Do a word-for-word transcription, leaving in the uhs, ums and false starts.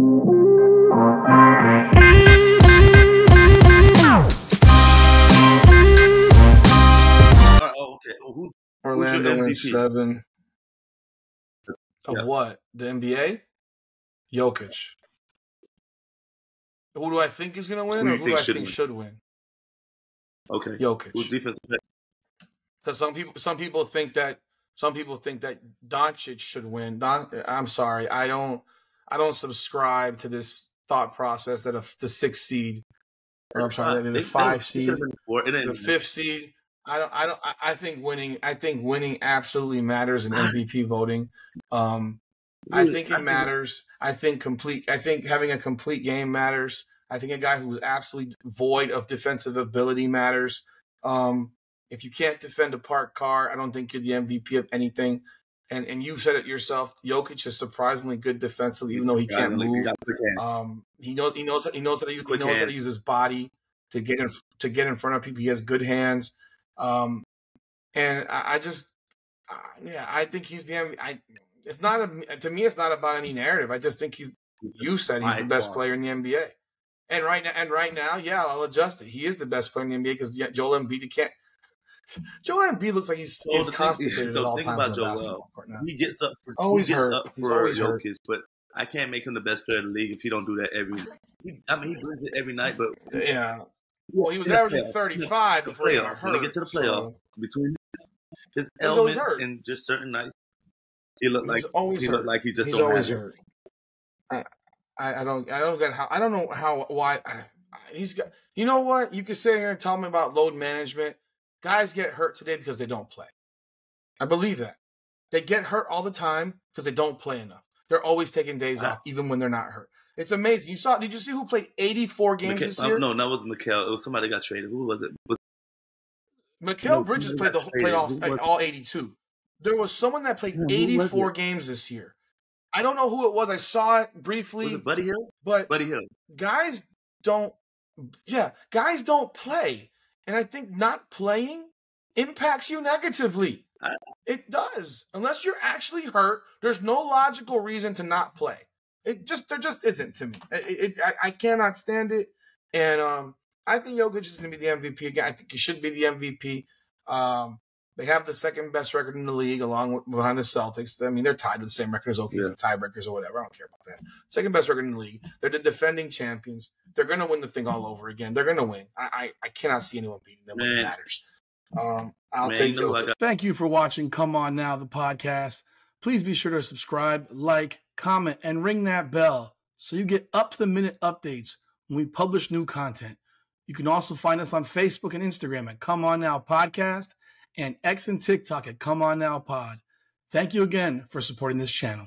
Uh, oh, okay. Well, who, Orlando wins seven. Of yeah. what? The N B A? Jokic. Who do I think is going to win, who or who do I think win? should win? Okay. Jokic. Who's defense? Because some people, some people think that some people think that Doncic should win. Don, I'm sorry, I don't, I don't subscribe to this thought process that if the sixth seed, or I'm sorry, uh, the five seed, the fifth seed. I don't, I don't, I think winning, I think winning absolutely matters in M V P voting. Um, I think it matters. I think complete. I think having a complete game matters. I think a guy who is absolutely void of defensive ability matters. Um, If you can't defend a parked car, I don't think you're the M V P of anything. And and you've said it yourself. Jokic is surprisingly good defensively, even though he can't move. Um, he knows he knows he knows how to use, he knows how to use his body to get in to get in front of people. He has good hands. Um, and I, I just I, yeah, I think he's the M V P. I, it's not a, to me. It's not about any narrative. I just think he's. You said he's the best player in the N B A. And right now, and right now, yeah, I'll adjust it. He is the best player in the N B A because Joel Embiid can't. Joel Embiid looks like he's, he's so constipated so at all think times about Joel. Basketball court now. He gets up for, always he gets hurt. Up for always Jokic, hurt. But I can't make him the best player in the league if he don't do that every. He, I mean, he does it every night, but yeah. Well, he was averaging playoff. thirty-five before he got hurt. When they get to the playoff, so, between his elements and just certain nights, he looked like he looked like he just he's don't have hurt. I, I don't. I don't get how. I don't know how. Why I, he's got. You know what? You could sit here and tell me about load management. Guys get hurt today because they don't play. I believe that. They get hurt all the time because they don't play enough. They're always taking days wow. off, even when they're not hurt. It's amazing. You saw? Did you see who played eighty-four games Mikkel, this year? Um, no, that was Mikkel. It was somebody that got traded. Who was it? Was, Mikkel no, Bridges played the played all, like, all eighty-two. There was someone that played yeah, eighty-four games this year. I don't know who it was. I saw it briefly. Was it Buddy Hill? But Buddy Hill. Guys don't. Yeah, guys don't play. And I think not playing impacts you negatively. It does. Unless you're actually hurt, there's no logical reason to not play. It just there just isn't to me. It, it, I, I cannot stand it. And um, I think Jokic is going to be the M V P again. I think he should be the M V P. Um, they have the second best record in the league, along with behind the Celtics. I mean, they're tied with the same record as O K C, yeah. tiebreakers or whatever. I don't care about that. Second best record in the league. They're the defending champions. They're going to win the thing all over again. They're going to win. I, I I cannot see anyone beating them when it matters. Um, I'll Man, take you. It. Thank you for watching. Come on now, the podcast. Please be sure to subscribe, like, comment, and ring that bell so you get up to the minute updates when we publish new content. You can also find us on Facebook and Instagram at Come On Now Podcast. And X and TikTok at Come On Now Pod. Thank you again for supporting this channel.